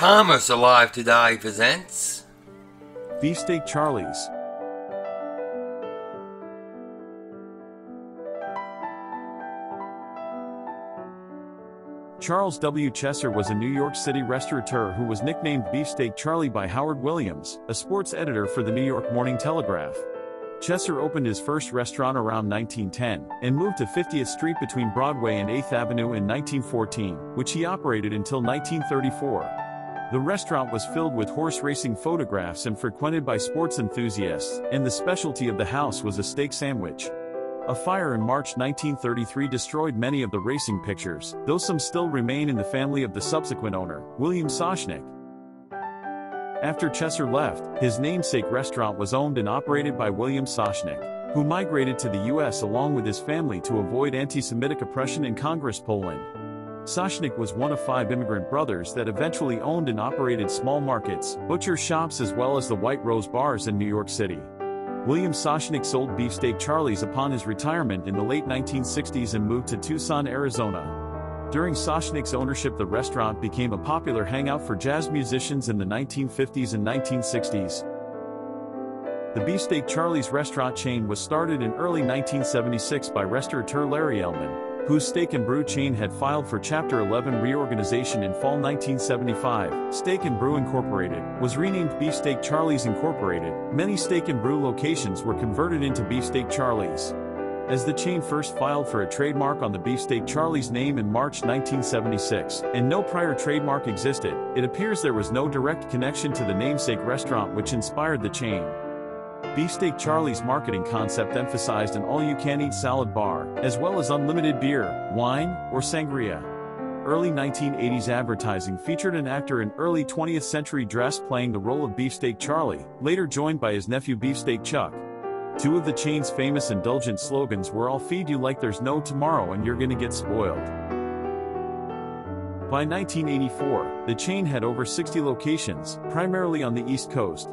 Commerce Alive To Die presents Beefsteak Charlie's. Charles W. Chesser was a New York City restaurateur who was nicknamed Beefsteak Charlie by Howard Williams, a sports editor for the New York Morning Telegraph. Chesser opened his first restaurant around 1910, and moved to 50th Street between Broadway and 8th Avenue in 1914, which he operated until 1934. The restaurant was filled with horse racing photographs and frequented by sports enthusiasts, and the specialty of the house was a steak sandwich. A fire in March 1933 destroyed many of the racing pictures, though some still remain in the family of the subsequent owner, William Soschnik. After Chesser left, his namesake restaurant was owned and operated by William Soschnik, who migrated to the U.S. along with his family to avoid anti-Semitic oppression in Congress Poland. Soschnik was one of five immigrant brothers that eventually owned and operated small markets, butcher shops, as well as the White Rose Bars in New York City. William Soschnik sold Beefsteak Charlie's upon his retirement in the late 1960s and moved to Tucson, Arizona. During Soschnik's ownership, the restaurant became a popular hangout for jazz musicians in the 1950s and 1960s. The Beefsteak Charlie's restaurant chain was started in early 1976 by restaurateur Larry Ellman, whose Steak and Brew chain had filed for Chapter 11 reorganization in fall 1975. Steak and Brew Incorporated was renamed Beefsteak Charlie's Incorporated. Many Steak and Brew locations were converted into Beefsteak Charlie's. As the chain first filed for a trademark on the Beefsteak Charlie's name in March 1976, and no prior trademark existed, it appears there was no direct connection to the namesake restaurant which inspired the chain. Beefsteak Charlie's marketing concept emphasized an all-you-can-eat salad bar, as well as unlimited beer, wine, or sangria. Early 1980s advertising featured an actor in early 20th century dress playing the role of Beefsteak Charlie, later joined by his nephew Beefsteak Chuck. Two of the chain's famous indulgent slogans were "I'll feed you like there's no tomorrow and you're gonna get spoiled." By 1984, the chain had over 60 locations, primarily on the East Coast.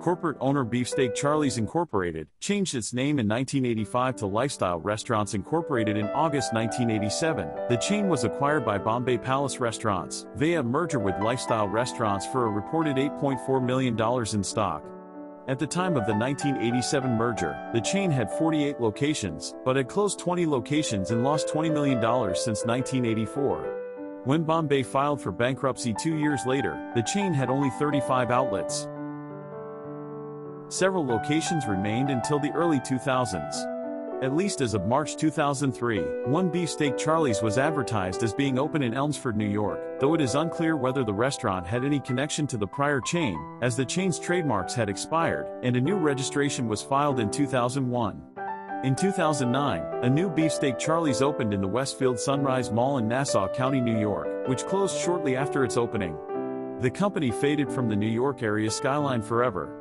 Corporate owner Beefsteak Charlie's Incorporated changed its name in 1985 to Lifestyle Restaurants Incorporated in August 1987. The chain was acquired by Bombay Palace Restaurants via a merger with Lifestyle Restaurants for a reported $8.4 million in stock. At the time of the 1987 merger, the chain had 48 locations, but had closed 20 locations and lost $20 million since 1984. When Bombay filed for bankruptcy 2 years later, the chain had only 35 outlets. Several locations remained until the early 2000s. At least as of March 2003, one Beefsteak Charlie's was advertised as being open in Elmsford, New York, though it is unclear whether the restaurant had any connection to the prior chain, as the chain's trademarks had expired, and a new registration was filed in 2001. In 2009, a new Beefsteak Charlie's opened in the Westfield Sunrise Mall in Nassau County, New York, which closed shortly after its opening. The company faded from the New York area skyline forever.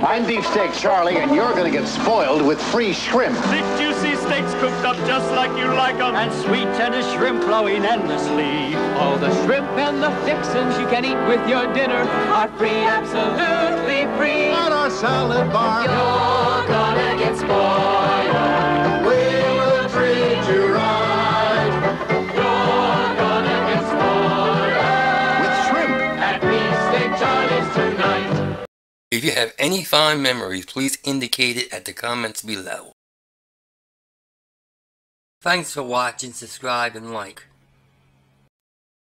I'm Beefsteak Charlie, and you're gonna get spoiled with free shrimp. Six juicy steaks cooked up just like you like them. And sweet tender shrimp flowing endlessly. All the shrimp and the fixins you can eat with your dinner are free, absolutely free. On our salad bar. You're gonna get spoiled. We will treat you right. You're gonna get spoiled. With shrimp. At Beefsteak Charlie's tonight. If you have any fond memories, please indicate it at the comments below. Thanks for watching, subscribe, and like.